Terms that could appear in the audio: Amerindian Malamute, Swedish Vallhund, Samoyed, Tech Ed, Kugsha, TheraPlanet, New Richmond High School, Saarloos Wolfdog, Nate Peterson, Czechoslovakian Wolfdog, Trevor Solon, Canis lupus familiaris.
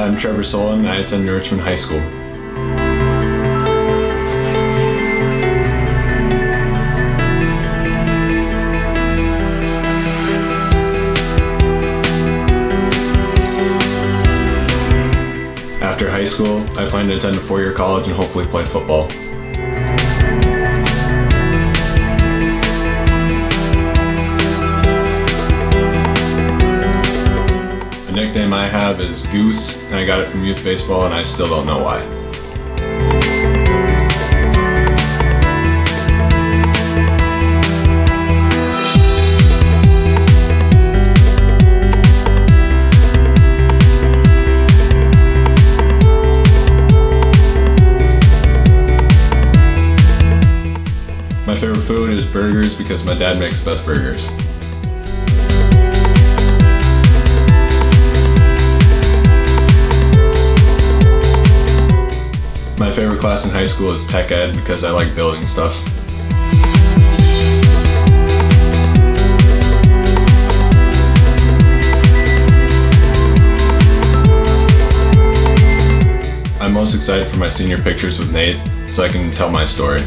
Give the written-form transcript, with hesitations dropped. I'm Trevor Solon. I attend New Richmond High School. After high school, I plan to attend a four-year college and hopefully play football. The nickname I have is Goose, and I got it from youth baseball, and I still don't know why. My favorite food is burgers because my dad makes the best burgers. My favorite class in high school is Tech Ed because I like building stuff. I'm most excited for my senior pictures with Nate so I can tell my story.